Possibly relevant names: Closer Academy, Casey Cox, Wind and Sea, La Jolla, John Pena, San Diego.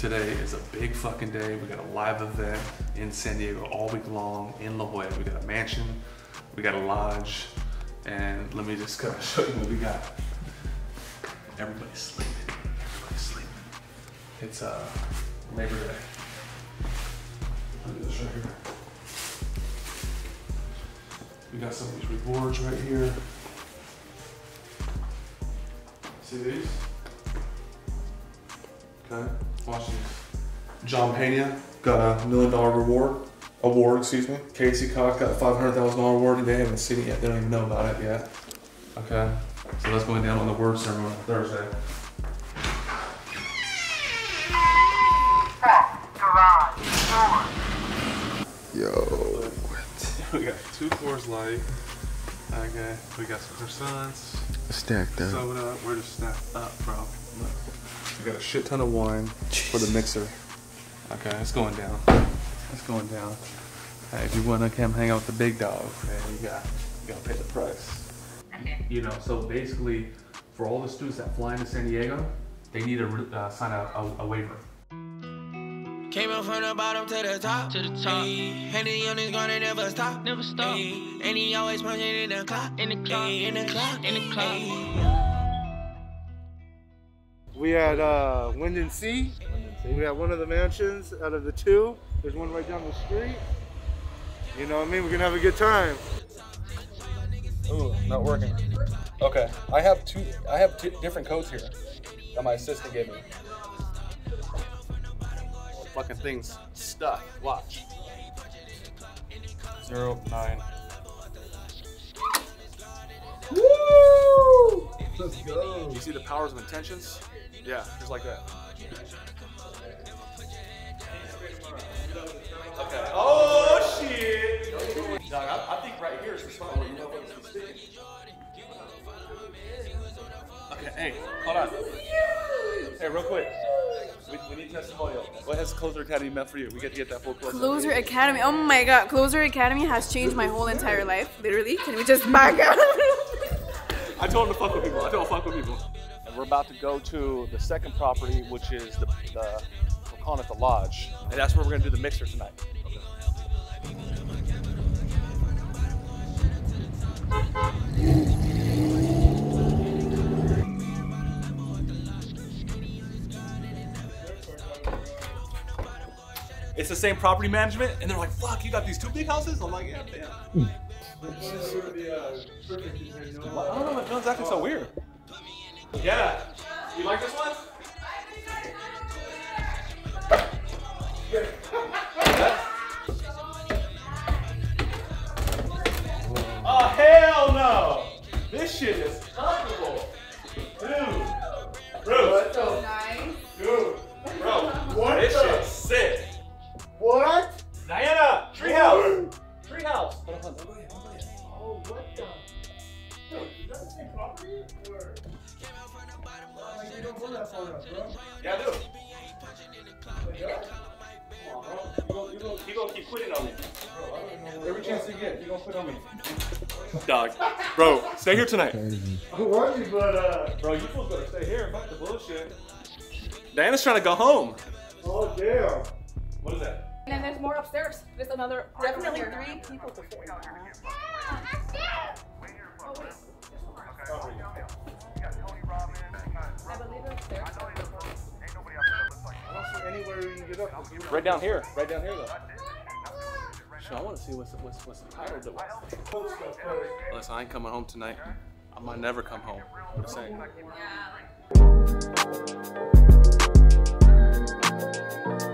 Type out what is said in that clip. Today is a big fucking day. We got a live event in San Diego all week long in La Jolla. We got a mansion, we got a lodge, and let me just kind of show you what we got. Everybody's sleeping. Everybody's sleeping. It's Labor Day. Look at this right here. We got some of these rewards right here. See these? Okay, watch these. John Pena got $1 million award, excuse me. Casey Cox got a $500,000 award, and they haven't seen it yet. They don't even know about it yet. Okay, so that's going down on the word ceremony Thursday. Yo. We got 2 pours light. Okay, we got some croissants. Stacked up. Soda up. We're just stacked up, bro. Look. We got a shit ton of wine for the mixer. Okay, it's going down. It's going down. Hey, if you wanna come hang out with the big dog, man, you gotta pay the price. Okay. You know, so basically, for all the students that fly into San Diego, they need to sign a waiver. Came up from the bottom to the top, Henny on his gun and never stop. Ay, and he always punching in the clock, We had Wind and Sea. We had one of the mansions out of the 2. There's one right down the street. You know what I mean? We're gonna have a good time. Ooh, not working. Okay, I have two different codes here that my assistant gave me. Fucking things stuck. Watch. 09. Woo! Let's go. You see the powers of intentions? Yeah, just like that. Okay. Oh shit! Dog, I think right here is the spot where you know it's sticking. Okay, hey, hold on. Hey, real quick. We need testimonial. What has Closer Academy meant for you? We get that full course. Closer Academy. Oh my God. Closer Academy has changed my whole entire life. Literally. Can we just back out? I told him to fuck with people. And we're about to go to the second property, which is the we're calling it the lodge. And that's where we're going to do the mixer tonight. It's the same property management, and they're like, "Fuck, you got these 2 big houses." I'm like, "Yeah, damn." I don't know, my phone's acting so weird. Yeah, you like this one? Oh hell no! This shit is comfortable, dude. Bruce, so nice, dude. Bro, what this shit's sick. What? Diana! Treehouse! Treehouse! Oh, what the? Wait, is that the same property? Or? You don't go that far up, bro. Yeah, I do. Wait, yeah? Come on, bro. You're going to keep quitting on me. Bro, I don't know. Every chance you get, you're going to quit on me. Dog. Bro, stay here tonight. I want you, but, bro, you fools better stay here. Fuck the bullshit. Diana's trying to go home. Oh, damn. What is that? And then there's more upstairs. There's another, definitely 3 people to fit. Right down here though. So I want to see what's the title to us. Listen, I ain't coming home tonight. I might never come home. I'm saying. Yeah, like